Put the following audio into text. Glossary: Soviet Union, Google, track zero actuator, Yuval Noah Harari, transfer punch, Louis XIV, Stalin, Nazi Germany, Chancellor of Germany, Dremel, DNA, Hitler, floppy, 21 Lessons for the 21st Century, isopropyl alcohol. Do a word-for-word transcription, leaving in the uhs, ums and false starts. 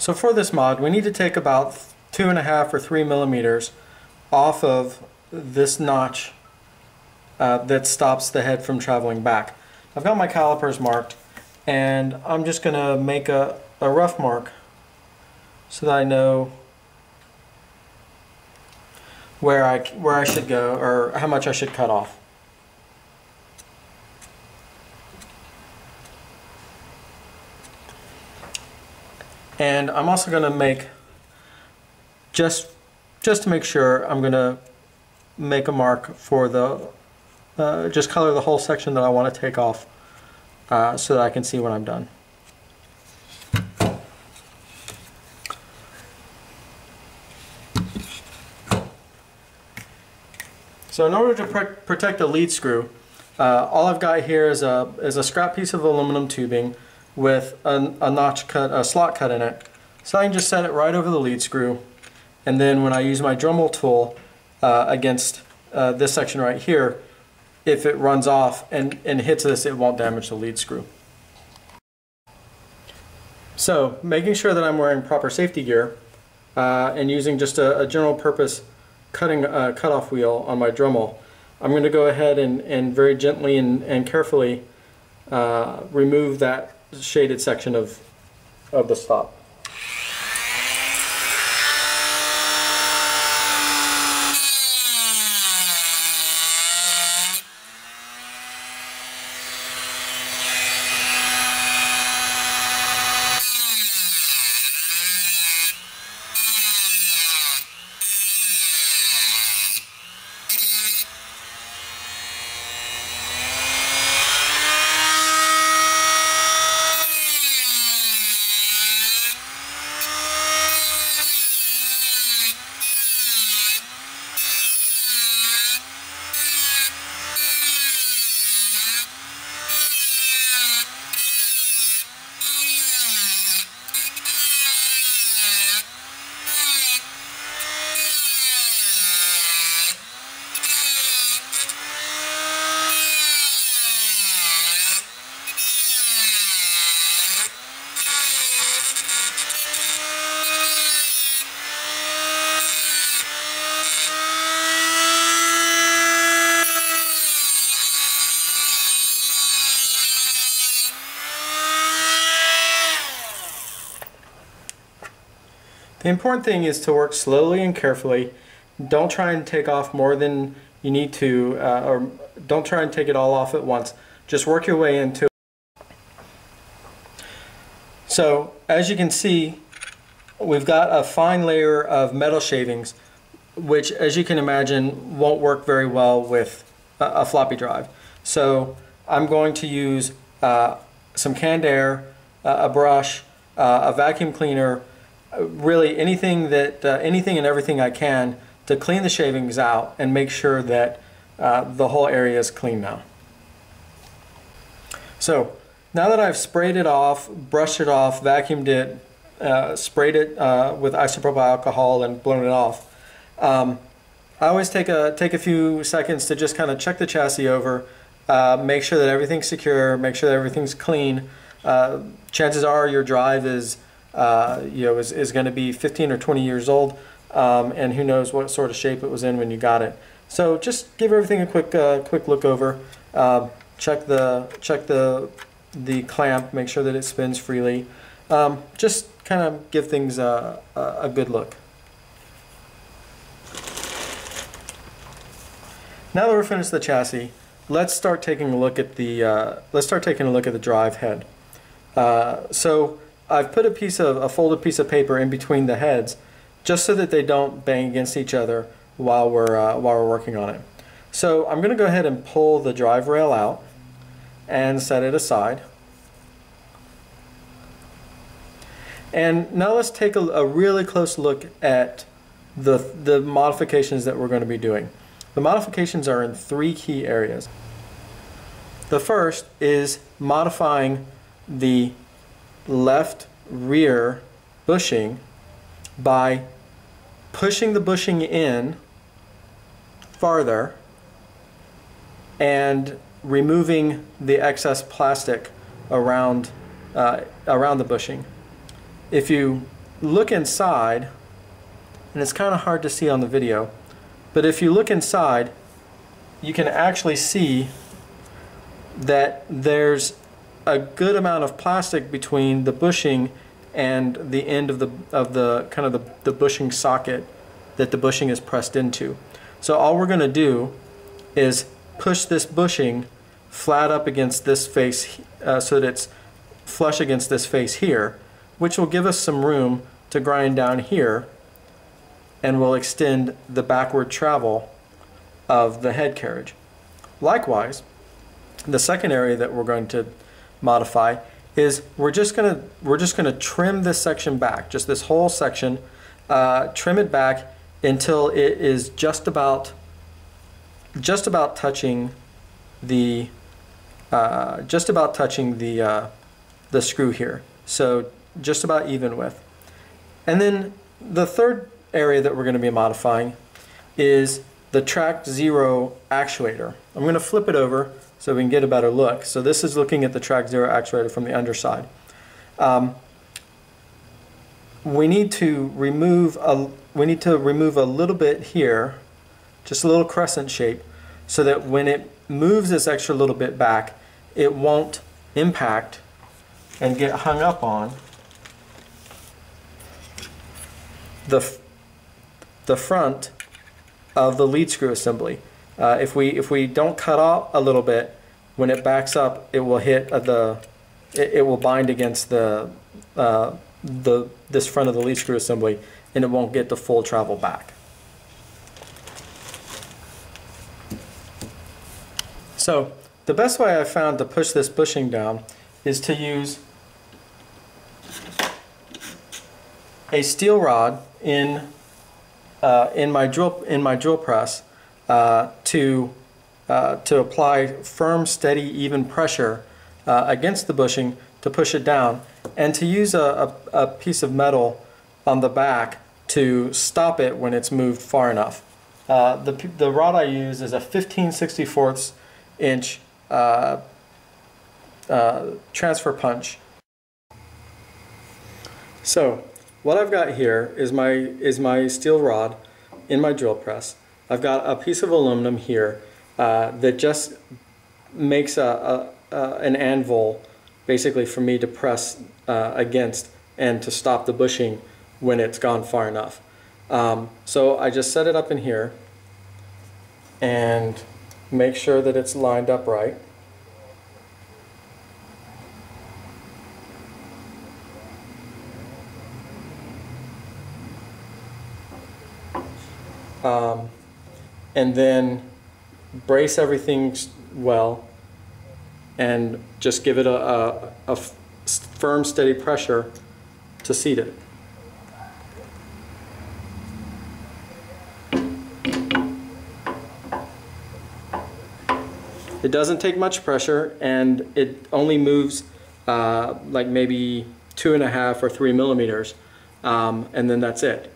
So for this mod, we need to take about two and a half or three millimeters off of this notch uh, that stops the head from traveling back. I've got my calipers marked, and I'm just going to make a, a rough mark so that I know where I, where I should go, or how much I should cut off. And I'm also going to make, just just to make sure, I'm going to make a mark for the, uh, just color the whole section that I want to take off uh, so that I can see when I'm done. So in order to pr protect a lead screw, uh, all I've got here is a, is a scrap piece of aluminum tubing with a, a notch cut, a slot cut in it. So I can just set it right over the lead screw, and then when I use my Dremel tool uh, against uh, this section right here, if it runs off and, and hits this, it won't damage the lead screw. So making sure that I'm wearing proper safety gear uh, and using just a, a general purpose cutting uh, cutoff wheel on my Dremel, I'm going to go ahead and, and very gently and, and carefully uh, remove that shaded section of, of the stop. The important thing is to work slowly and carefully. Don't try and take off more than you need to, uh, or don't try and take it all off at once. Just work your way into it. So, as you can see, we've got a fine layer of metal shavings, which, as you can imagine, won't work very well with a, a floppy drive. So, I'm going to use uh, some canned air, uh, a brush, uh, a vacuum cleaner, really anything that uh, anything and everything I can to clean the shavings out and make sure that uh, the whole area is clean now. So now that I've sprayed it off, brushed it off, vacuumed it, uh, sprayed it uh, with isopropyl alcohol and blown it off, um, I always take a take a few seconds to just kind of check the chassis over, uh, make sure that everything's secure, make sure that everything's clean. Uh, chances are your drive is Uh, you know, is, is going to be fifteen or twenty years old, um, and who knows what sort of shape it was in when you got it. So just give everything a quick uh, quick look over, uh, check the check the the clamp, make sure that it spins freely. Um, just kind of give things a, a good look. Now that we're finished the chassis, let's start taking a look at the uh, let's start taking a look at the drive head. Uh, so. I've put a piece of a folded piece of paper in between the heads, just so that they don't bang against each other while we're uh, while we're working on it. So I'm going to go ahead and pull the drive rail out and set it aside. And now let's take a, a really close look at the the modifications that we're going to be doing. The modifications are in three key areas. The first is modifying the left rear bushing by pushing the bushing in farther and removing the excess plastic around uh, around the bushing. If you look inside, and it's kind of hard to see on the video, but if you look inside, you can actually see that there's a good amount of plastic between the bushing and the end of the of the kind of the, the bushing socket that the bushing is pressed into. So all we're going to do is push this bushing flat up against this face uh, so that it's flush against this face here, which will give us some room to grind down here, and will extend the backward travel of the head carriage. Likewise, the second area that we're going to modify is we're just going to we're just going to trim this section back, just this whole section, uh, trim it back until it is just about just about touching the uh, just about touching the uh, the screw here. So just about even width. And then the third area that we're going to be modifying is the track zero actuator. I'm going to flip it over so we can get a better look. So this is looking at the track zero actuator from the underside. Um, we need to remove a we need to remove a little bit here, just a little crescent shape, so that when it moves this extra little bit back, it won't impact and get hung up on the the front of the lead screw assembly. Uh, if we if we don't cut out a little bit, when it backs up, it will hit uh, the it, it will bind against the uh, the this front of the lead screw assembly, and it won't get the full travel back. So the best way I found to push this bushing down is to use a steel rod in uh, in my drill in my drill press uh, to uh, to apply firm, steady, even pressure uh, against the bushing to push it down, and to use a, a, a piece of metal on the back to stop it when it's moved far enough. Uh, the the rod I use is a fifteen sixty-fourths inch uh, Uh, transfer punch. So what I've got here is my is my steel rod in my drill press. I've got a piece of aluminum here uh, that just makes a, a, a an anvil basically for me to press uh, against and to stop the bushing when it's gone far enough. Um, so I just set it up in here and make sure that it's lined up right. Um, and then brace everything well and just give it a, a, a firm, steady pressure to seat it. It doesn't take much pressure, and it only moves uh, like maybe two and a half or three millimeters, um, and then that's it.